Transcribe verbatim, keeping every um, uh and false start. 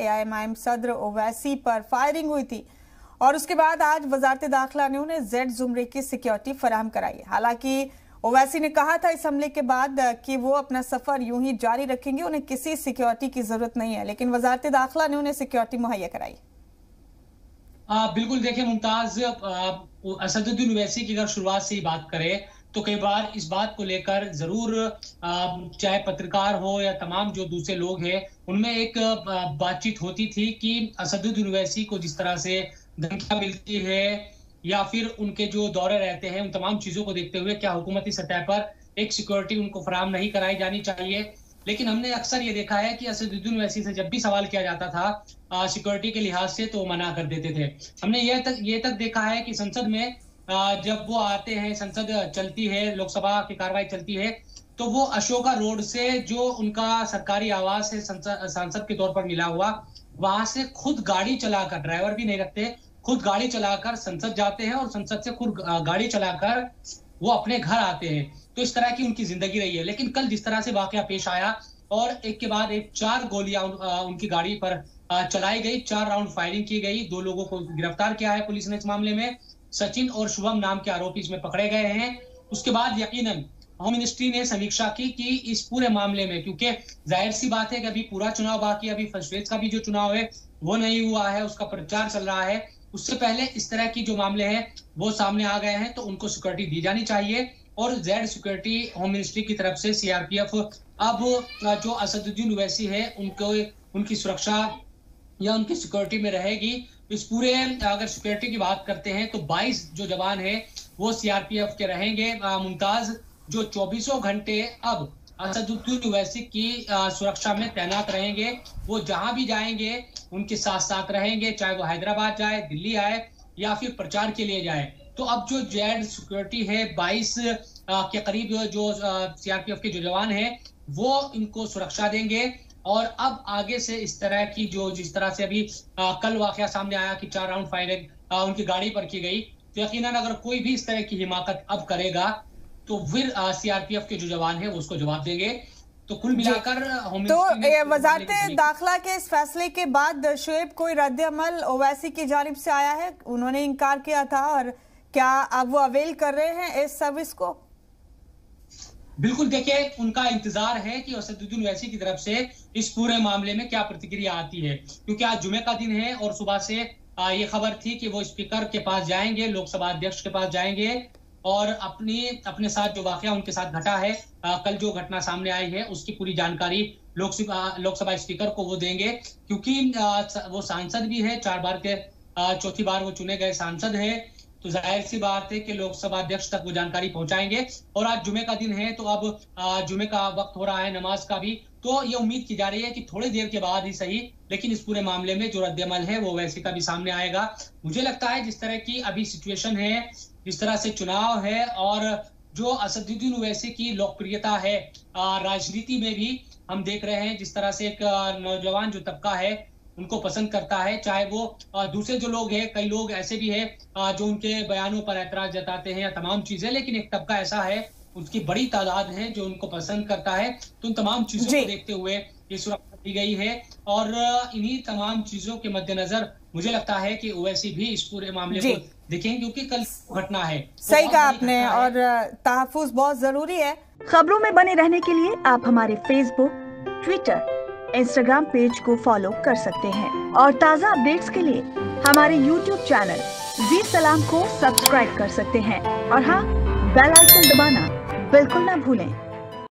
A I am I am सदर ओवैसी पर firing हुई थी और उसके बाद आज वजारत दाखिला ने उन्हें जेड जुमरे की सिक्योरिटी फराहम कराई। हालांकि ओवैसी ने कहा था इस हमले के बाद कि वो अपना सफर यूं ही जारी रखेंगे, उन्हें किसी सिक्योरिटी की जरूरत नहीं है, लेकिन वजारत दाखिला ने उन्हें सिक्योरिटी मुहैया कराई। आ, बिल्कुल देखिए मुमताज, असदुद्दीन ओवैसी की अगर शुरुआत से ही बात करें तो कई बार इस बात को लेकर जरूर चाहे पत्रकार हो या तमाम जो दूसरे लोग हैं उनमें एक बातचीत होती थी कि असदुद्दीन ओवैसी को जिस तरह से धमकियां मिलती है या फिर उनके जो दौरे रहते हैं उन तमाम चीजों को देखते हुए क्या हुकूमती सतह पर एक सिक्योरिटी उनको फराहम नहीं कराई जानी चाहिए। लेकिन हमने अक्सर ये देखा है कि असदुद्दीन ओवैसी से जब भी सवाल किया जाता था सिक्योरिटी के लिहाज से तो वो मना कर देते थे। हमने यह तक ये तक देखा है कि संसद में आ, जब वो आते हैं, संसद चलती है, लोकसभा की कार्रवाई चलती है, तो वो अशोका रोड से जो उनका सरकारी आवास है सांसद के तौर पर मिला हुआ, वहां से खुद गाड़ी चलाकर, ड्राइवर भी नहीं रखते, खुद गाड़ी चलाकर संसद जाते हैं और संसद से खुद गाड़ी चलाकर वो अपने घर आते हैं। तो इस तरह की उनकी जिंदगी रही है। लेकिन कल जिस तरह से वाकया पेश आया और एक के बाद एक चार गोलियां उनकी गाड़ी पर चलाई गई, चार राउंड फायरिंग की गई, दो लोगों को गिरफ्तार किया है पुलिस ने इस मामले में, सचिन और शुभम नाम के आरोपी इसमें पकड़े गए हैं। उसके बाद यकीनन होम मिनिस्ट्री ने समीक्षा की कि इस पूरे मामले में, क्योंकि जाहिर सी बात है कि अभी पूरा चुनाव बाकी, अभी फर्स्ट फेज का भी जो चुनाव है वो नहीं हुआ है, उसका प्रचार चल रहा है, उससे पहले इस तरह की जो मामले हैं वो सामने आ गए हैं तो उनको सिक्योरिटी दी जानी चाहिए। और जेड सिक्योरिटी होम मिनिस्ट्री की तरफ से सी आर पी एफ अब जो असदुद्दीन ओवैसी है उनको, उनकी सुरक्षा या उनकी सिक्योरिटी में रहेगी। इस पूरे अगर सिक्योरिटी की बात करते हैं तो बाईस जो जवान है वो सी आर पी एफ के रहेंगे मुमताज, जो चौबीसों घंटे अब असदुद्दीन ओवैसी की सुरक्षा में तैनात रहेंगे। वो जहां भी जाएंगे उनके साथ साथ रहेंगे, चाहे वो हैदराबाद जाए, दिल्ली आए या फिर प्रचार के लिए जाए। तो अब जो जेड सिक्योरिटी है बाईस के करीब जो सी आर पी एफ के जो जवान हैं वो इनको सुरक्षा देंगे। और अब आगे से इस तरह की जो जिस तरह से अभी आ, कल वाकया सामने आया कि चार राउंड फायरिंग उनकी गाड़ी पर की गई, तो यकीनन अगर कोई भी इस तरह की हिमाकत अब करेगा तो फिर सी आर पी एफ के जो जवान है उसको जवाब देंगे। तो कुल मिलाकर तो वजारत दाखिला के इस फैसले के बाद शुएब कोई रद्दअमल ओवैसी की जानिब से आया है? उन्होंने इनकार किया था, और क्या अब वो अवेल कर रहे हैं इस सर्विस को? बिल्कुल देखिए, उनका इंतजार है कि असदुद्दीन ओवैसी की तरफ से इस पूरे मामले में क्या प्रतिक्रिया आती है, क्योंकि आज जुमे का दिन है और सुबह से ये खबर थी कि वो स्पीकर के पास जाएंगे, लोकसभा अध्यक्ष के पास जाएंगे और अपनी अपने साथ जो वाकया उनके साथ घटा है, आ, कल जो घटना सामने आई है उसकी पूरी जानकारी लोकसभा लोकसभा स्पीकर को वो देंगे, क्योंकि आ, वो सांसद भी है, चार बार के आ, चौथी बार वो चुने गए सांसद है, तो जाहिर सी बात है कि लोकसभा अध्यक्ष तक वो जानकारी पहुंचाएंगे। और आज जुमे का दिन है तो अब जुमे का वक्त हो रहा है, नमाज का भी, तो ये उम्मीद की जा रही है कि थोड़ी देर के बाद ही सही लेकिन इस पूरे मामले में जो रद्दमल है वो वैसे का भी सामने आएगा। मुझे लगता है जिस तरह की अभी सिचुएशन है, जिस तरह से चुनाव है और जो असदुद्दीन ओवैसी की लोकप्रियता है राजनीति में भी हम देख रहे हैं, जिस तरह से एक नौजवान जो तबका है उनको पसंद करता है, चाहे वो दूसरे जो लोग हैं, कई लोग ऐसे भी हैं जो उनके बयानों पर ऐतराज जताते हैं या तमाम चीजें, लेकिन एक तबका ऐसा है, उसकी बड़ी तादाद है जो उनको पसंद करता है। तो उन तमाम चीजों को देखते हुए ये सुरक्षा दी गई है और इन्हीं तमाम चीजों के मद्देनजर मुझे लगता है कि ओवैसी भी इस पूरे मामले को देखें, क्योंकि कल घटना है। सही कहा आपने, और तहफ्फुज़ बहुत जरूरी है। खबरों में बने रहने के लिए आप हमारे फेसबुक, ट्विटर, इंस्टाग्राम पेज को फॉलो कर सकते हैं और ताज़ा अपडेट्स के लिए हमारे यूट्यूब चैनल जी सलाम को सब्सक्राइब कर सकते हैं। और हाँ, बेल आइकन दबाना बिल्कुल ना भूलें।